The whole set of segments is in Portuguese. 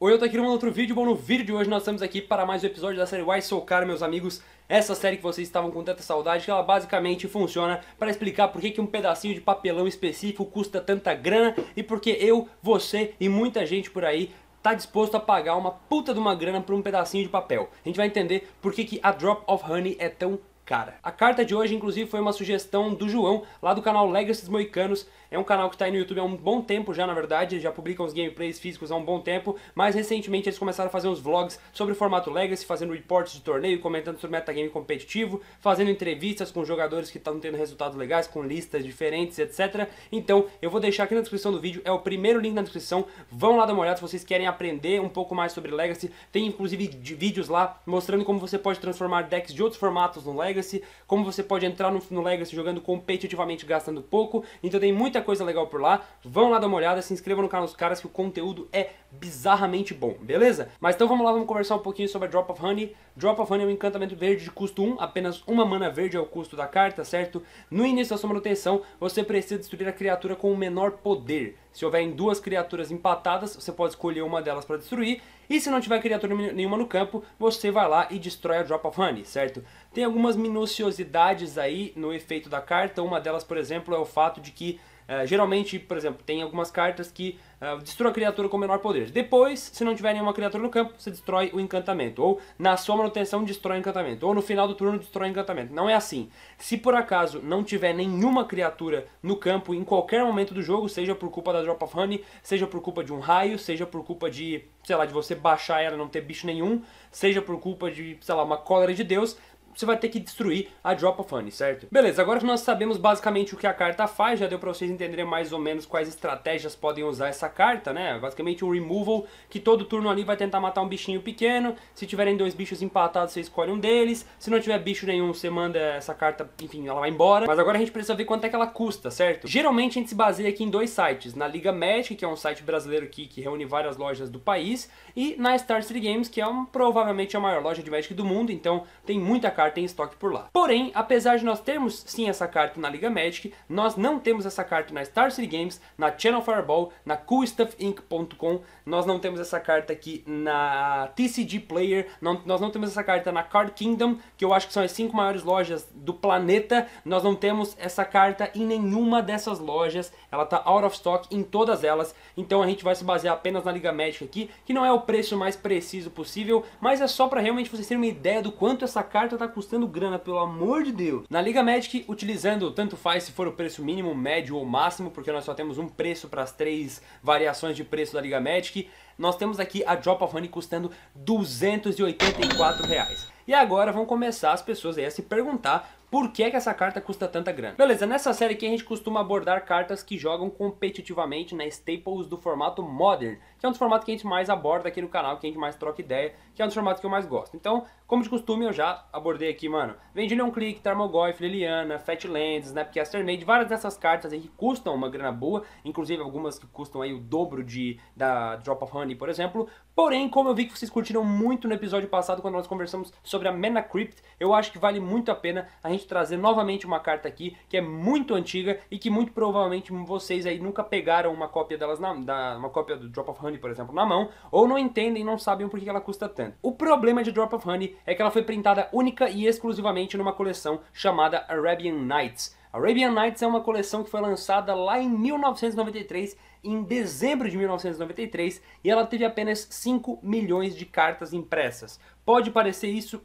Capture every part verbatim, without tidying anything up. Oi, eu tô aqui num outro vídeo. Bom, no vídeo de hoje nós estamos aqui para mais um episódio da série Why So Caro, meus amigos. Essa série que vocês estavam com tanta saudade, que ela basicamente funciona para explicar por que que um pedacinho de papelão específico custa tanta grana e porque eu, você e muita gente por aí tá disposto a pagar uma puta de uma grana por um pedacinho de papel. A gente vai entender por que que a Drop of Honey é tão cara. A carta de hoje, inclusive, foi uma sugestão do João, lá do canal Legacy dos Moicanos. É um canal que está aí no YouTube há um bom tempo já, na verdade. Eles já publicam os gameplays físicos há um bom tempo, mas recentemente eles começaram a fazer uns vlogs sobre o formato Legacy, fazendo reports de torneio, comentando sobre metagame competitivo, fazendo entrevistas com jogadores que estão tendo resultados legais, com listas diferentes, etcétera. Então, eu vou deixar aqui na descrição do vídeo, é o primeiro link na descrição. Vão lá dar uma olhada se vocês querem aprender um pouco mais sobre Legacy. Tem, inclusive, vídeos lá mostrando como você pode transformar decks de outros formatos no Legacy, como você pode entrar no, no Legacy jogando competitivamente, gastando pouco. Então tem muita coisa legal por lá. Vão lá dar uma olhada, se inscrevam no canal dos caras, que o conteúdo é bizarramente bom, beleza? Mas então vamos lá, vamos conversar um pouquinho sobre a Drop of Honey. Drop of Honey é um encantamento verde de custo um, apenas uma mana verde é o custo da carta, certo? No início da sua manutenção, você precisa destruir a criatura com o menor poder. Se houverem duas criaturas empatadas, você pode escolher uma delas para destruir. E se não tiver criatura nenhuma no campo, você vai lá e destrói a Drop of Honey, certo? Tem algumas minuciosidades aí no efeito da carta. Uma delas, por exemplo, é o fato de que Uh, geralmente, por exemplo, tem algumas cartas que uh, destrói a criatura com o menor poder. Depois, se não tiver nenhuma criatura no campo, você destrói o encantamento. Ou na sua manutenção, destrói o encantamento. Ou no final do turno, destrói o encantamento. Não é assim. Se por acaso não tiver nenhuma criatura no campo em qualquer momento do jogo, seja por culpa da Drop of Honey, seja por culpa de um raio, seja por culpa de, sei lá, de você baixar ela e não ter bicho nenhum, seja por culpa de, sei lá, uma cólera de Deus, você vai ter que destruir a Drop of Honey, certo? Beleza, agora que nós sabemos basicamente o que a carta faz, já deu pra vocês entenderem mais ou menos quais estratégias podem usar essa carta, né? Basicamente um removal, que todo turno ali vai tentar matar um bichinho pequeno. Se tiverem dois bichos empatados, você escolhe um deles. Se não tiver bicho nenhum, você manda essa carta, enfim, ela vai embora. Mas agora a gente precisa ver quanto é que ela custa, certo? Geralmente a gente se baseia aqui em dois sites. Na Liga Magic, que é um site brasileiro aqui que reúne várias lojas do país. E na Star City Games, que é um, provavelmente a maior loja de Magic do mundo, então tem muita carta tem estoque por lá. Porém, apesar de nós termos sim essa carta na Liga Magic, nós não temos essa carta na Star City Games, na Channel Fireball, na cool stuff inc ponto com, nós não temos essa carta aqui na T C G Player, não, nós não temos essa carta na Card Kingdom, que eu acho que são as cinco maiores lojas do planeta. Nós não temos essa carta em nenhuma dessas lojas, ela tá out of stock em todas elas, então a gente vai se basear apenas na Liga Magic aqui, que não é o preço mais preciso possível, mas é só pra realmente vocês terem uma ideia do quanto essa carta tá custando grana, pelo amor de Deus. Na Liga Magic, utilizando, tanto faz se for o preço mínimo, médio ou máximo, porque nós só temos um preço para as três variações de preço da Liga Magic, nós temos aqui a Drop of Honey custando duzentos e oitenta e quatro reais. E agora vão começar as pessoas aí a se perguntar por que é que essa carta custa tanta grana. Beleza, nessa série aqui a gente costuma abordar cartas que jogam competitivamente na Staples do formato Modern, que é um dos formatos que a gente mais aborda aqui no canal, que a gente mais troca ideia, que é um dos formatos que eu mais gosto. Então, como de costume, eu já abordei aqui, mano, Vendilion Click, Tarmogoyf, Liliana, Fatlands, Snapcaster Maid, várias dessas cartas aí que custam uma grana boa, inclusive algumas que custam aí o dobro de, da Drop of Honey, por exemplo. Porém, como eu vi que vocês curtiram muito no episódio passado, quando nós conversamos sobre sobre a Mana Crypt, eu acho que vale muito a pena a gente trazer novamente uma carta aqui que é muito antiga e que muito provavelmente vocês aí nunca pegaram uma cópia delas, na, da, uma cópia do Drop of Honey, por exemplo, na mão, ou não entendem, não sabem por que ela custa tanto. O problema de Drop of Honey é que ela foi printada única e exclusivamente numa coleção chamada Arabian Nights. Arabian Nights é uma coleção que foi lançada lá em mil novecentos e noventa e três, em dezembro de mil novecentos e noventa e três, e ela teve apenas cinco milhões de cartas impressas. Pode parecer isso,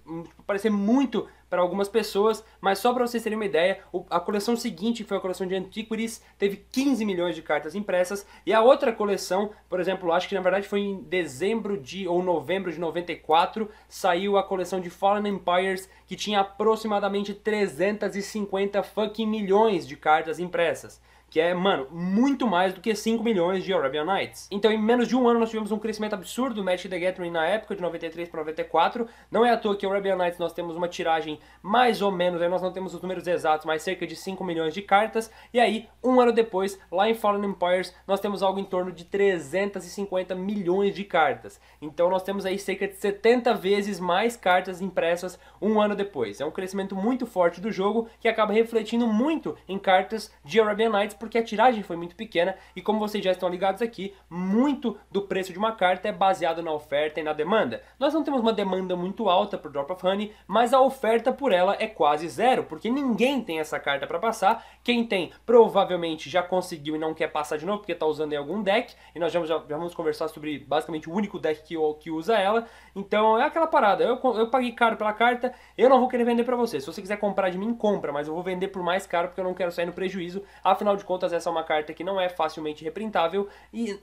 parecer muito para algumas pessoas, mas só para vocês terem uma ideia, a coleção seguinte, que foi a coleção de Antiquities, teve quinze milhões de cartas impressas, e a outra coleção, por exemplo, acho que na verdade foi em dezembro de ou novembro de noventa e quatro, saiu a coleção de Fallen Empires, que tinha aproximadamente trezentos e cinquenta fucking milhões de cartas impressas, que é, mano, muito mais do que cinco milhões de Arabian Nights. Então, em menos de um ano, nós tivemos um crescimento absurdo do Magic the Gathering na época, de noventa e três para noventa e quatro. Não é à toa que Arabian Nights nós temos uma tiragem mais ou menos, aí nós não temos os números exatos, mas cerca de cinco milhões de cartas. E aí, um ano depois, lá em Fallen Empires, nós temos algo em torno de trezentos e cinquenta milhões de cartas. Então, nós temos aí cerca de setenta vezes mais cartas impressas um ano depois. É um crescimento muito forte do jogo, que acaba refletindo muito em cartas de Arabian Nights, porque a tiragem foi muito pequena e, como vocês já estão ligados aqui, muito do preço de uma carta é baseado na oferta e na demanda. Nós não temos uma demanda muito alta para o Drop of Honey, mas a oferta por ela é quase zero, porque ninguém tem essa carta para passar. Quem tem provavelmente já conseguiu e não quer passar de novo porque está usando em algum deck, e nós já, já vamos conversar sobre basicamente o único deck que, que usa ela. Então é aquela parada, eu, eu paguei caro pela carta, eu não vou querer vender para você. Se você quiser comprar de mim, compra, mas eu vou vender por mais caro porque eu não quero sair no prejuízo. Afinal de contas, essa é uma carta que não é facilmente reprintável e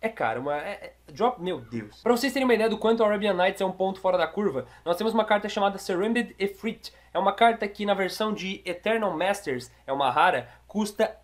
é cara, uma... É, é, drop... Meu Deus. Pra vocês terem uma ideia do quanto Arabian Nights é um ponto fora da curva, nós temos uma carta chamada Serendib Efreet. É uma carta que na versão de Eternal Masters, é uma rara, custa um real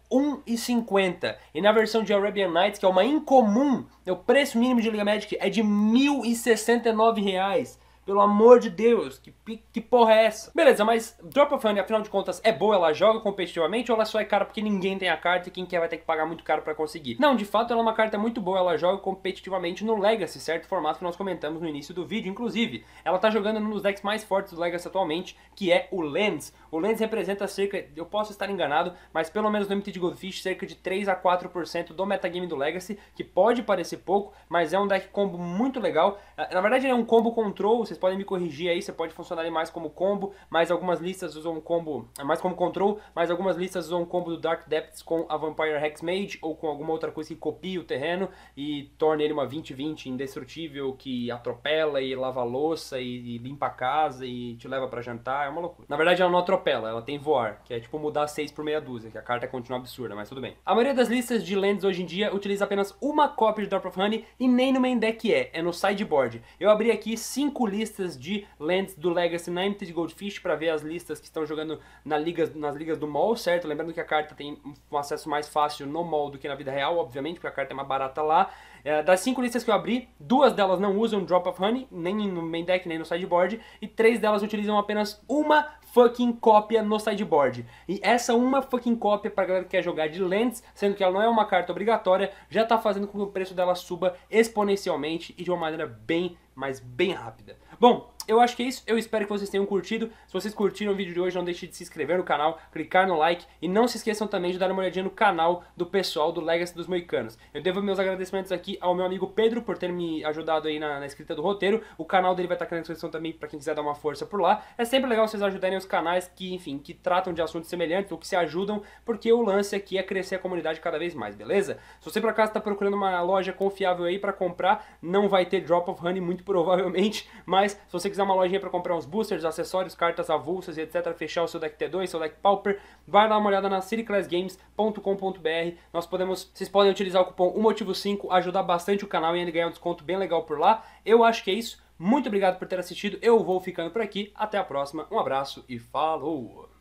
e cinquenta centavos. E na versão de Arabian Nights, que é uma incomum, o preço mínimo de Liga Magic é de mil e sessenta e nove reais. Pelo amor de Deus, que, que porra é essa? Beleza, mas Drop of Honey, afinal de contas, é boa? Ela joga competitivamente ou ela só é cara porque ninguém tem a carta e quem quer vai ter que pagar muito caro pra conseguir? Não, de fato, ela é uma carta muito boa, ela joga competitivamente no Legacy, certo? Formato que nós comentamos no início do vídeo, inclusive. Ela tá jogando num dos decks mais fortes do Legacy atualmente, que é o Lands. O Lands representa cerca, eu posso estar enganado, mas pelo menos no MTGoldfish, cerca de três a quatro por cento do metagame do Legacy, que pode parecer pouco, mas é um deck combo muito legal. Na verdade, ele é um combo control, vocês podem me corrigir aí, você pode funcionar mais como combo, mas algumas listas usam um combo, mais como control, mas algumas listas usam um combo do Dark Depths com a Vampire Hexmage ou com alguma outra coisa que copie o terreno e torne ele uma vinte vinte indestrutível que atropela e lava a louça e, e limpa a casa e te leva pra jantar, é uma loucura. Na verdade ela não atropela, ela tem voar, que é tipo mudar seis por meia dúzia, que a carta continua absurda, mas tudo bem. A maioria das listas de lands hoje em dia utiliza apenas uma cópia de Drop of Honey e nem no main deck é, é no sideboard. Eu abri aqui cinco listas listas de lands do Legacy na MTGoldfish para ver as listas que estão jogando na liga, nas ligas do mall, certo? Lembrando que a carta tem um acesso mais fácil no mall do que na vida real, obviamente, porque a carta é mais barata lá. É, das cinco listas que eu abri, duas delas não usam Drop of Honey, nem no main deck, nem no sideboard, e três delas utilizam apenas uma fucking cópia no sideboard. E essa uma fucking cópia pra galera que quer jogar de lands, sendo que ela não é uma carta obrigatória, já tá fazendo com que o preço dela suba exponencialmente e de uma maneira bem, mas bem rápida. Bom, eu acho que é isso, eu espero que vocês tenham curtido. Se vocês curtiram o vídeo de hoje, não deixe de se inscrever no canal, clicar no like e não se esqueçam também de dar uma olhadinha no canal do pessoal do Legacy dos Moicanos. Eu devo meus agradecimentos aqui ao meu amigo Pedro por ter me ajudado aí na, na escrita do roteiro. O canal dele vai estar aqui na descrição também para quem quiser dar uma força por lá. É sempre legal vocês ajudarem os canais que, enfim, que tratam de assuntos semelhantes ou que se ajudam, porque o lance aqui é crescer a comunidade cada vez mais, beleza? Se você por acaso está procurando uma loja confiável aí para comprar, não vai ter Drop of Honey muito provavelmente, mas se você quiser uma lojinha para comprar uns boosters, acessórios, cartas avulsas e etcétera, fechar o seu deck T dois, seu deck Pauper, vai dar uma olhada na city class games ponto com ponto br. Nós podemos, vocês podem utilizar o cupom U motivo cinco, ajudar bastante o canal e ainda ganhar um desconto bem legal por lá. Eu acho que é isso. Muito obrigado por ter assistido. Eu vou ficando por aqui. Até a próxima. Um abraço e falou!